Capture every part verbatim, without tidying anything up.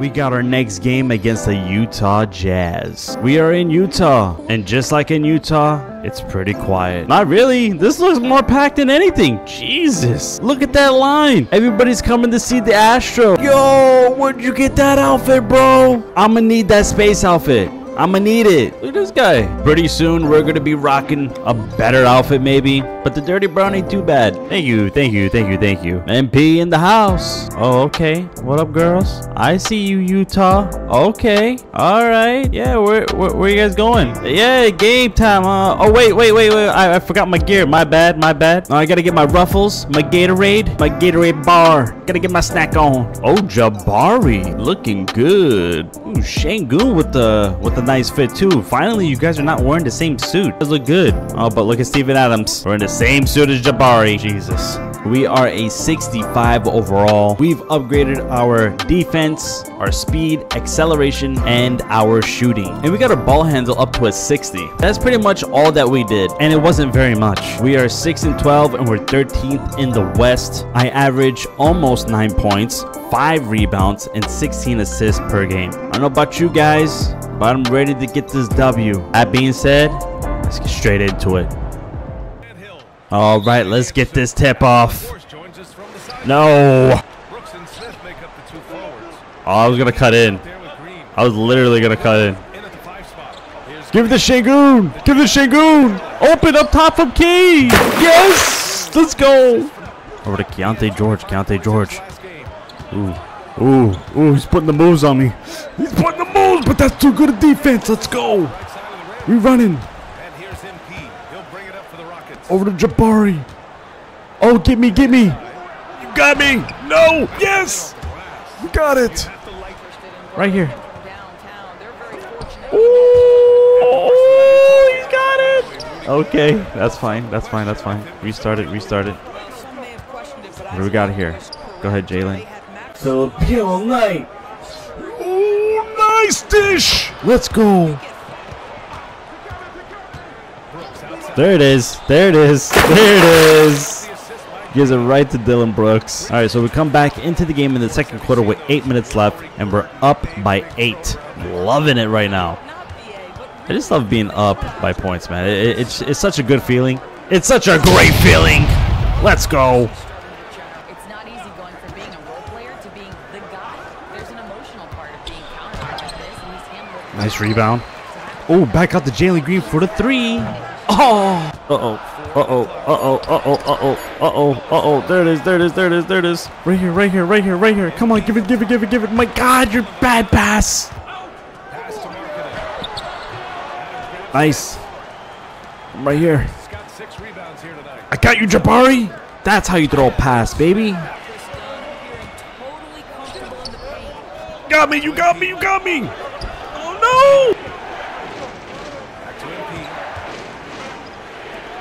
we got our next game against the Utah Jazz. We are in Utah, and just like in Utah, it's pretty quiet. Not really. This looks more packed than anything. Jesus, look at that line. Everybody's coming to see the Astro. Yo, where'd you get that outfit, bro? I'm gonna need that space outfit. I'm gonna need it. Look at this guy. Pretty soon, we're gonna be rocking a better outfit, maybe. But the dirty brown ain't too bad. Thank you, thank you, thank you, thank you. M P in the house. Oh, okay. What up, girls? I see you, Utah. Okay. All right. Yeah, where, where, where you guys going? Yeah, game time. Uh, oh, wait, wait, wait, wait. I, I forgot my gear. My bad, my bad. Uh, I gotta get my Ruffles, my Gatorade, my Gatorade bar. Gotta get my snack on. Oh, Jabari, looking good. Ooh, Shangoon with the with the. Nice fit too. Finally, you guys are not wearing the same suit. It does look good. Oh, but look at Steven Adams. We're in the same suit as Jabari. Jesus. We are a sixty-five overall. We've upgraded our defense, our speed, acceleration, and our shooting. And we got our ball handle up to a sixty. That's pretty much all that we did. And it wasn't very much. We are six and twelve and we're thirteenth in the West. I average almost nine points, five rebounds, and sixteen assists per game. I don't know about you guys, but I'm ready to get this W. That being said, let's get straight into it. All right, let's get this tip off. No. Oh, I was going to cut in. I was literally going to cut in. Give it to Shangoon. Give it to Shangoon. Open up top from Key. Yes. Let's go. Over to Keyonte George. Keyonte George. Ooh. Ooh, ooh, he's putting the moves on me. He's putting the moves, but that's too good a defense. Let's go. We're running. And here's M P. He'll bring it up for the Rockets. Over to Jabari. Oh, get me, get me. You got me. No. Yes. You got it. Right here. Ooh, he's got it. Okay, that's fine. That's fine. That's fine. Restart it. Restart it. What do we got here? Go ahead, Jalen. Filipino night. Oh, nice dish. Let's go. There it is. There it is. There it is. Gives it right to Dillon Brooks. All right, so we come back into the game in the second quarter with eight minutes left, and we're up by eight. Loving it right now. I just love being up by points, man. It, it, it's, it's such a good feeling. It's such a great feeling. Let's go. Nice rebound. Oh, back out to Jalen Green for the three. Oh. Uh-oh. Uh-oh. Uh-oh. Uh-oh. Uh-oh. Uh-oh. Uh-oh. There it is. There it is. There it is. There it is. Right here. Right here. Right here. Right here. Come on. Give it. Give it. Give it. Give it. My God, your bad pass. Nice. I'm right here. I got you, Jabari. That's how you throw a pass, baby. Got me. You got me. You got me.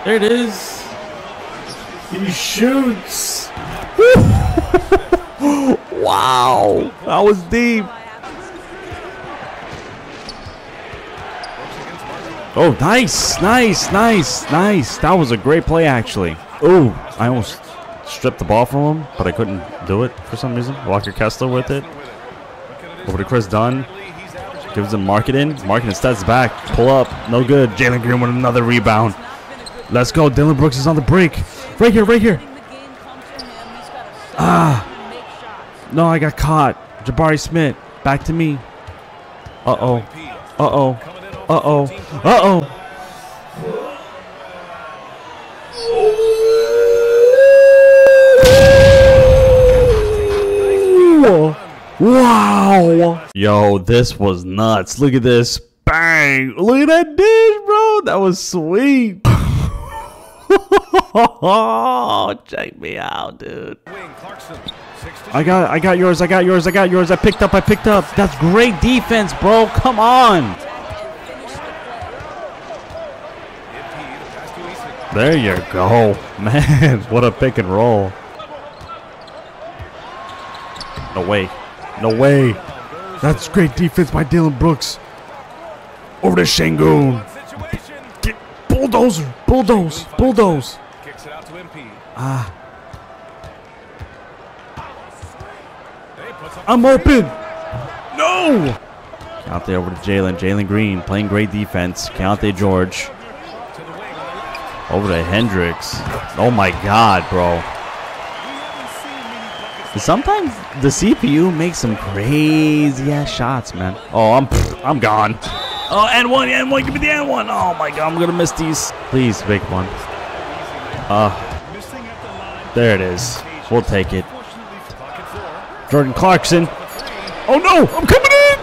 There it is. He shoots. Wow. That was deep. Oh, nice. Nice. Nice. Nice. That was a great play, actually. Oh, I almost stripped the ball from him, but I couldn't do it for some reason. Walker Kessler with it. Over to Chris Dunn. Gives him Markkanen. Markkanen steps back. Pull up. No good. Jalen Green with another rebound. Let's go. Dillon Brooks is on the break. Right here. Right here. Ah. No, I got caught. Jabari Smith. Back to me. Uh-oh. Uh-oh. Uh-oh. Uh-oh. Wow. Yo, this was nuts. Look at this. Bang. Look at that dish, bro. That was sweet. Oh, check me out, dude. I got I got yours. I got yours. I got yours. I picked up. I picked up. That's great defense, bro. Come on. There you go. Man, what a pick and roll. No way. No way. That's great defense by Dillon Brooks. Over to Shangoon. Get bulldozer. Bulldoze. Bulldoze. Kicks it out to M P. Ah. I'm open. No! Keyonte over to Jalen. Jalen Green playing great defense. Keyonte George. Over to Hendricks. Oh my God, bro. Sometimes the C P U makes some crazy ass shots, man. Oh, I'm I'm gone. Oh, and one, and one, give me the and one. Oh my God, I'm gonna miss these. Please, big one. Uh, there it is. We'll take it. Jordan Clarkson. Oh no, I'm coming in.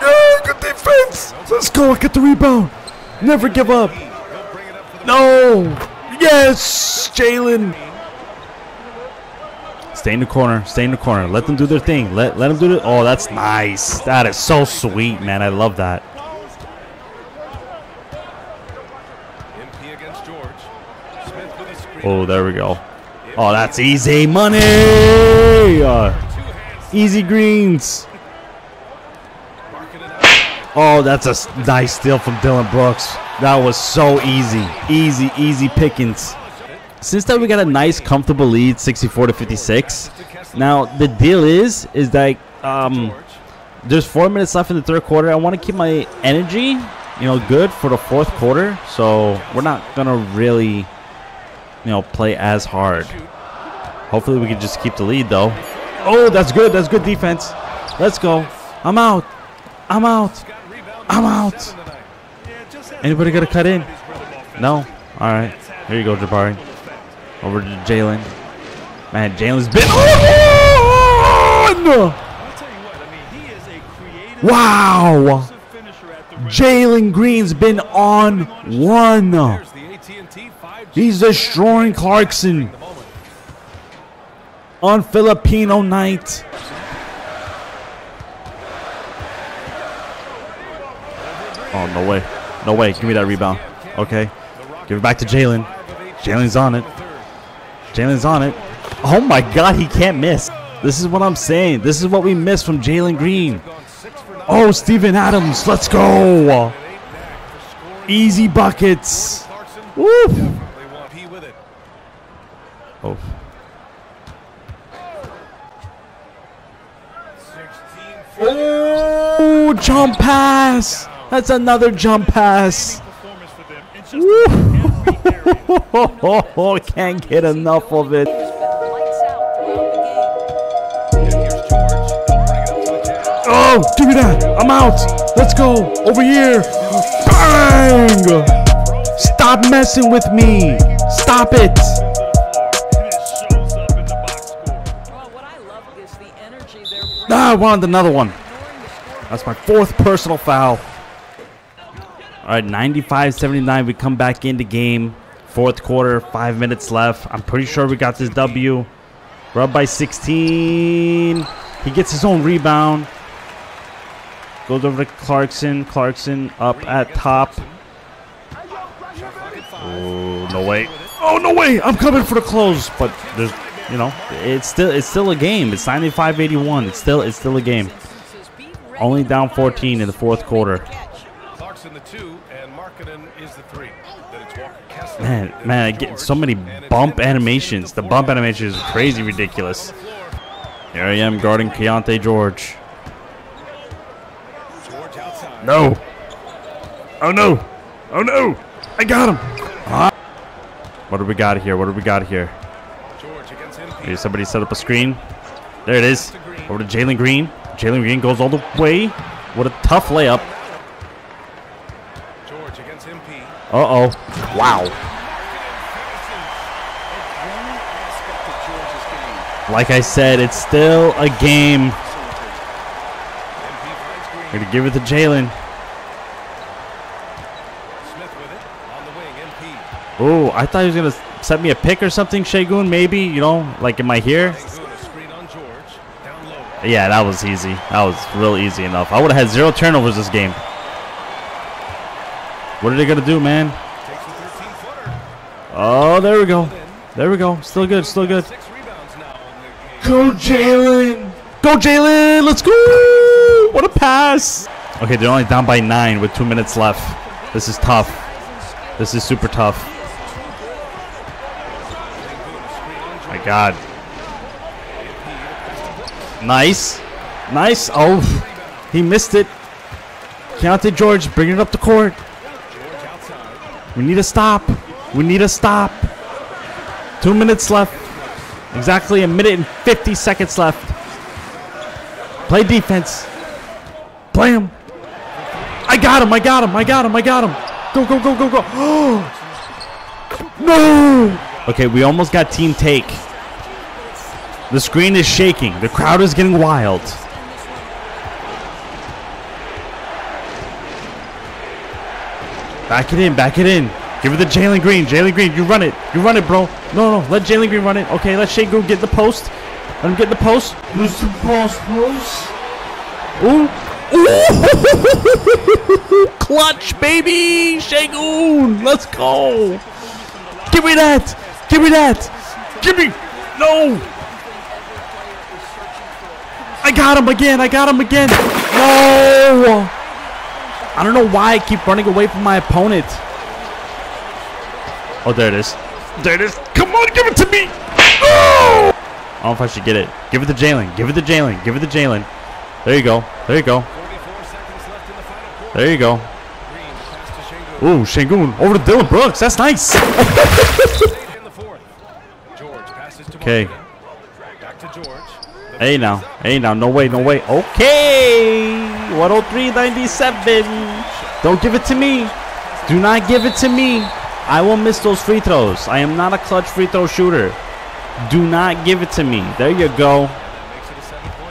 Yeah, good defense. Let's go. Get the rebound. Never give up. No. Yes, Jalen. Stay in the corner. Stay in the corner. Let them do their thing. Let let them do it. Oh, that's nice. That is so sweet, man. I love that. Oh, there we go. Oh, that's easy money. Uh, easy greens. Oh, that's a nice steal from Dillon Brooks. That was so easy. Easy, easy pickings. Since that, we got a nice, comfortable lead, sixty-four to fifty-six. Now, the deal is, is that um, there's four minutes left in the third quarter. I want to keep my energy, you know, good for the fourth quarter. So we're not gonna really, you know, play as hard. Hopefully, we can just keep the lead, though. Oh, that's good. That's good defense. Let's go. I'm out. I'm out. I'm out. Anybody gotta cut in? No. All right. Here you go, Jabari. Over to Jalen. Man, Jalen's been on! Wow! Jalen Green's been on one. He's destroying Clarkson on Filipino night. Oh, no way. No way. Give me that rebound. Okay. Give it back to Jalen. Jalen's on it. Jalen's on it. Oh my God, he can't miss. This is what I'm saying. This is what we missed from Jalen Green. Oh, Steven Adams. Let's go. Easy buckets. Woof. Oh. Oh, jump pass. That's another jump pass. Woof. Can't get enough of it. Oh, give me that. I'm out. Let's go. Over here. Bang! Stop messing with me. Stop it. Ah, I wanted another one. That's my fourth personal foul. All right, ninety-five seventy-nine, we come back in the game. Fourth quarter, five minutes left. I'm pretty sure we got this W. We're up by sixteen. He gets his own rebound. Goes over to Clarkson. Clarkson up at top. Oh, no way. Oh, no way. I'm coming for the close. But, there's, you know, it's still it's still a game. It's ninety-five eighty-one. It's still, it's still a game. Only down fourteen in the fourth quarter. In the two, and Markkanen is the three. Then it's Walker Kessler. Man, man, I get so many bump animations. The bump animation is crazy ridiculous. Here I am guarding Keyonte George. No. Oh, no. Oh, no. I got him. Ah. What do we got here? What do we got here? Maybe somebody set up a screen. There it is. Over to Jalen Green. Jalen Green goes all the way. What a tough layup. Uh-oh. Wow. Like I said, it's still a game. We're going to give it to Jalen. Oh, I thought he was going to set me a pick or something, Shagun, maybe. You know, like, am I here? Yeah, that was easy. That was real easy enough. I would have had zero turnovers this game. What are they going to do, man? Oh, there we go. There we go. Still good. Still good. Go, Jalen. Go, Jalen. Let's go. What a pass. Okay, they're only down by nine with two minutes left. This is tough. This is super tough. My God. Nice. Nice. Oh, He missed it. Keyonte George bringing it up the court. We need a stop. We need a stop. Two minutes left. Exactly a minute and fifty seconds left. Play defense. Play him. I got him. I got him. I got him. I got him. Go, go, go, go, go. Oh, no. Okay, we almost got team take. The screen is shaking. The crowd is getting wild. Back it in. Back it in. Give it to Jalen Green. Jalen Green, you run it. You run it, bro. No, no. Let Jalen Green run it. Okay, let Shea Green get the post. Let him get the post. Who's the post, post? Ooh. Ooh. Clutch, baby. Shagun. Let's go. Give me that. Give me that. Give me. No. I got him again. I got him again. No. I don't know why I keep running away from my opponent. Oh, there it is. There it is. Come on. Give it to me. Oh. I don't know if I should get it. Give it to Jalen. Give it to Jalen. Give it to Jalen. There you go. There you go. There you go. Ooh, Şengün over to Dillon Brooks. That's nice. Okay. Hey now. Hey now. No way. No way. Okay. one oh three ninety-seven. Don't give it to me. Do not give it to me. I will miss those free throws. I am not a clutch free throw shooter. Do not give it to me. There you go.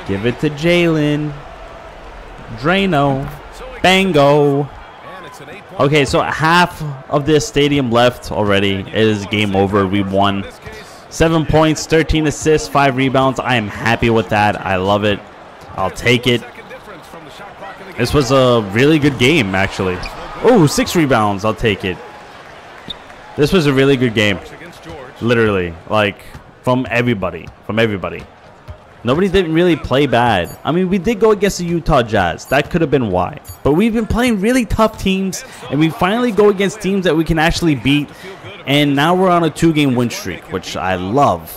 Give it to Jalen. Drano. Bango. Okay, so half of this stadium left already. It is game over. We won. Seven points, thirteen assists, five rebounds. I am happy with that. I love it. I'll take it. This was a really good game, actually. Oh, six rebounds. I'll take it. This was a really good game. Literally. Like, from everybody. From everybody. Nobody didn't really play bad. I mean, we did go against the Utah Jazz. That could have been why. But we've been playing really tough teams, and we finally go against teams that we can actually beat. And now we're on a two-game win streak, which I love.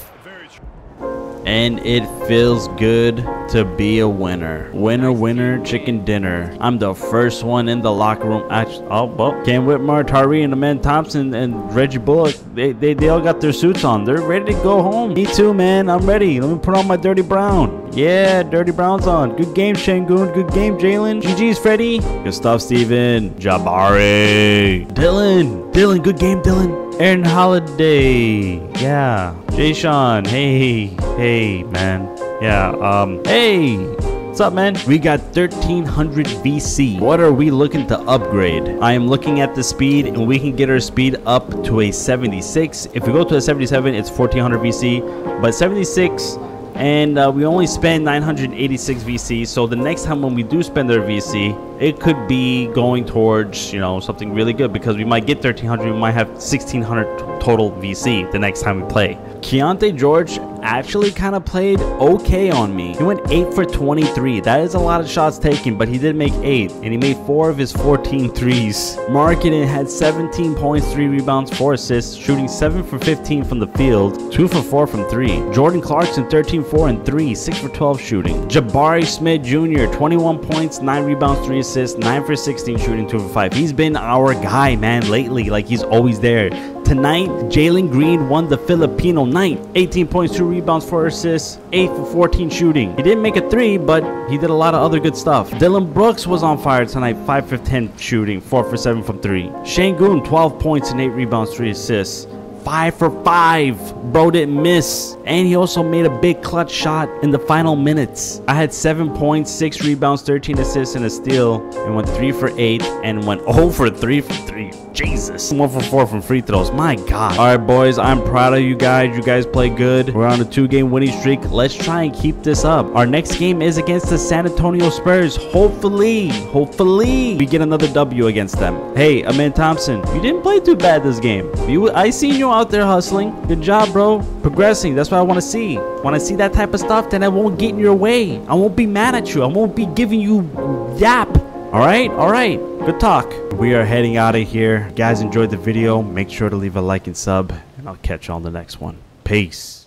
And it feels good to be a winner. Winner, winner, chicken dinner. I'm the first one in the locker room. Actually, oh, well, Cam Whitmer, Tari, and Amen Thompson, and Reggie Bullock, they, they, they all got their suits on. They're ready to go home. Me too, man. I'm ready. Let me put on my dirty brown. Yeah, dirty brown's on. Good game, Şengün. Good game, Jalen. G G's, Freddie. Good stuff, Steven. Jabari. Dillon. Dillon, good game, Dillon. Aaron Holiday, yeah. Jae'Sean, hey, hey, man, yeah. Um, hey, what's up, man? We got thirteen hundred V C. What are we looking to upgrade? I am looking at the speed, and we can get our speed up to a seventy-six. If we go to a seventy-seven, it's fourteen hundred V C, but seventy-six. And uh, we only spend nine hundred eighty-six V C, so the next time when we do spend our V C, it could be going towards, you know, something really good, because we might get thirteen hundred, we might have sixteen hundred total V C the next time we play. Keyonte George actually kind of played okay on me. He went eight for twenty-three. That is a lot of shots taken, but he did make eight, and he made four of his fourteen threes. Markkanen had seventeen points, three rebounds, four assists, shooting seven for fifteen from the field, two for four from three. Jordan Clarkson, thirteen, four, and three, six for twelve shooting. Jabari Smith Junior, twenty-one points, nine rebounds, three assists, nine for sixteen shooting, two for five. He's been our guy, man, lately. Like, he's always there. Tonight, Jalen Green won the Filipino night. eighteen points, two rebounds, four assists, eight for fourteen shooting. He didn't make a three, but he did a lot of other good stuff. Dillon Brooks was on fire tonight, five for ten şooting, four for seven from three. Şengün, twelve points and eight rebounds, three assists. five for five. Bro didn't miss. And he also made a big clutch shot in the final minutes. I had seven points, six rebounds, thirteen assists, and a steal. And went three for eight. And went oh for three for three. Jesus. one for four from free throws. My God. All right, boys. I'm proud of you guys. You guys play good. We're on a two-game winning streak. Let's try and keep this up. Our next game is against the San Antonio Spurs. Hopefully. Hopefully. We get another W against them. Hey, Amen Thompson. You didn't play too bad this game. You, I seen you out there hustling. Good job, bro. Progressing. That's what I want to see. When I see that type of stuff, then I won't get in your way. I won't be mad at you. I won't be giving you yap. All right. All right. Good talk. We are heading out of here. Guys, enjoyed the video. Make sure to leave a like and sub, and I'll catch you on the next one. Peace.